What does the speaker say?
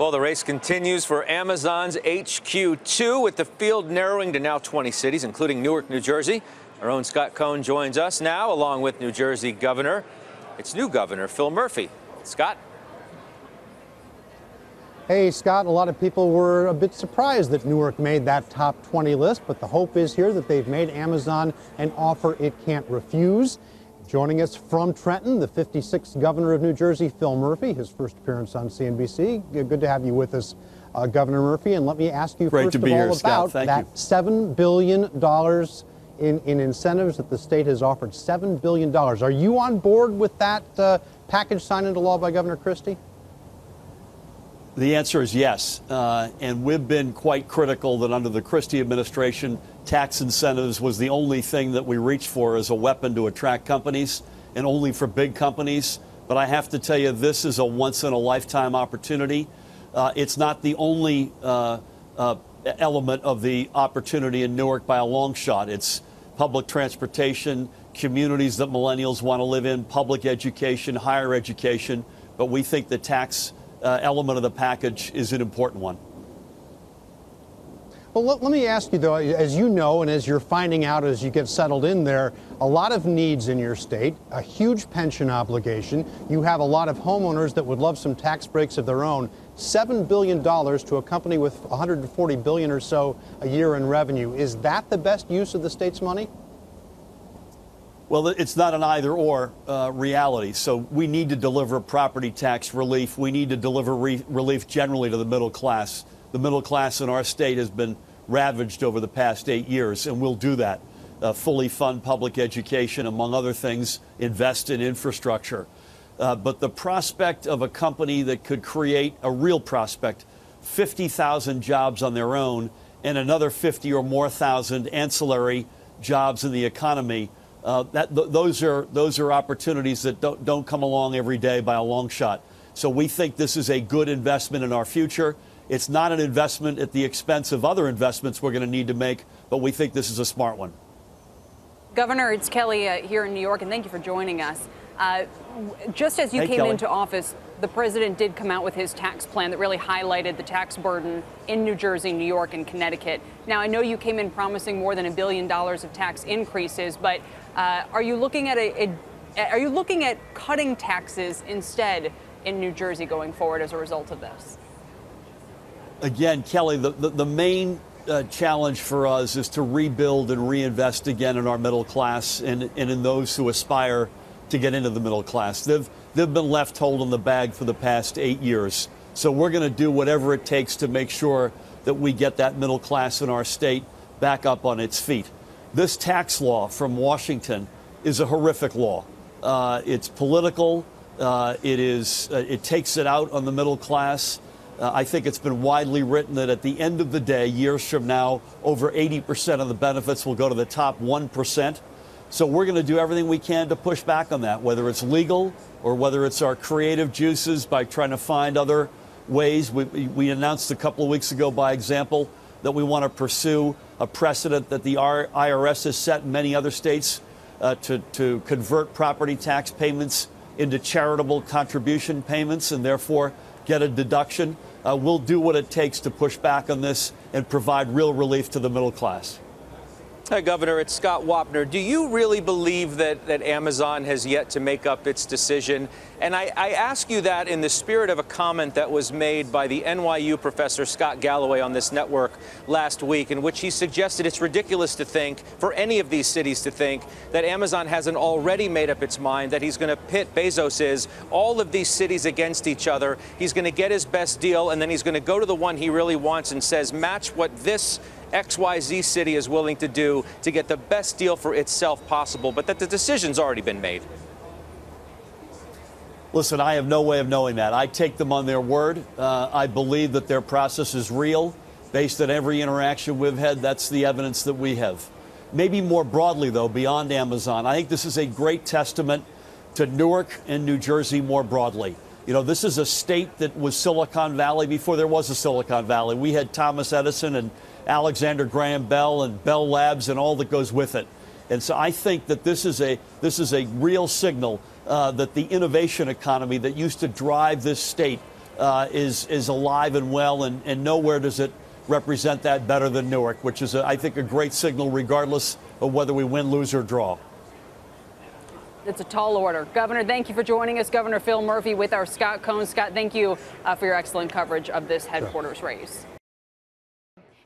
Well, the race continues for Amazon's HQ2 with the field narrowing to now 20 cities, including Newark, New Jersey. Our own Scott Cohn joins us now, along with New Jersey Governor, its new governor, Phil Murphy. Scott? Hey, Scott, a lot of people were a bit surprised that Newark made that top 20 list, but the hope is here that they've made Amazon an offer it can't refuse. Joining us from Trenton, the 56th governor of New Jersey, Phil Murphy, his first appearance on CNBC. Good to have you with us, Governor Murphy. And let me ask you first of all about that $7 billion in incentives that the state has offered, $7 billion. Are you on board with that package signed into law by Governor Christie? The answer is yes. And we've been quite critical that under the Christie administration, tax incentives was the only thing that we reached for as a weapon to attract companies and only for big companies. But I have to tell you, this is a once-in-a-lifetime opportunity. It's not the only element of the opportunity in Newark by a long shot. It's public transportation, communities that millennials want to live in, public education, higher education. But we think the tax element of the package is an important one. Well, let me ask you, though, as you know, and as you're finding out as you get settled in there, a lot of needs in your state, a huge pension obligation. You have a lot of homeowners that would love some tax breaks of their own. $7 billion to a company with $140 billion or so a year in revenue. Is that the best use of the state's money? Well, it's not an either-or reality. So we need to deliver property tax relief. We need to deliver relief generally to the middle class. The middle class in our state has been ravaged over the past 8 years, and we'll do that. Fully fund public education, among other things, invest in infrastructure. But the prospect of a company that could create a real prospect, 50,000 jobs on their own and another 50 or more thousand ancillary jobs in the economy, those are opportunities that don't come along every day by a long shot. So we think this is a good investment in our future. It's not an investment at the expense of other investments we're going to need to make, but we think this is a smart one. Governor, it's Kelly here in New York, and thank you for joining us. Just as you came into office, the president did come out with his tax plan that really highlighted the tax burden in New Jersey, New York, and Connecticut. Now, I know you came in promising more than $1 billion of tax increases, but are you looking at are you looking at cutting taxes instead in New Jersey going forward as a result of this? Again, Kelly, the main challenge for us is to rebuild and reinvest again in our middle class and in those who aspire to get into the middle class. They've been left holding the bag for the past 8 years. So we're going to do whatever it takes to make sure that we get that middle class in our state back up on its feet. This tax law from Washington is a horrific law. It's political. It takes it out on the middle class. I think it's been widely written that at the end of the day, years from now, over 80% of the benefits will go to the top 1%. So we're going to do everything we can to push back on that, whether it's legal or whether it's our creative juices by trying to find other ways. We announced a couple of weeks ago, by example, that we want to pursue a precedent that the IRS has set in many other states to convert property tax payments into charitable contribution payments and therefore get a deduction. We'll do what it takes to push back on this and provide real relief to the middle class. Hi, Governor. It's Scott Wapner. Do you really believe that Amazon has yet to make up its decision? And I ask you that in the spirit of a comment that was made by the NYU professor Scott Galloway on this network last week, in which he suggested it's ridiculous to think, for any of these cities to think, that Amazon hasn't already made up its mind, that he's going to pit all of these cities against each other. He's going to get his best deal, and then he's going to go to the one he really wants and says, match what this XYZ city is willing to do to get the best deal for itself possible, but that the decision's already been made. Listen, I have no way of knowing that. I take them on their word. I believe that their process is real. Based on every interaction we've had, that's the evidence that we have. Maybe more broadly, though, beyond Amazon, I think this is a great testament to Newark and New Jersey more broadly. You know, this is a state that was Silicon Valley before there was a Silicon Valley. We had Thomas Edison and Alexander Graham Bell and Bell Labs and all that goes with it. And so I think that this is a real signal that the innovation economy that used to drive this state is alive and well, and nowhere does it represent that better than Newark, which is, I think, a great signal regardless of whether we win, lose, or draw. It's a tall order. Governor, thank you for joining us. Governor Phil Murphy with our Scott Cohn. Scott, thank you for your excellent coverage of this headquarters race.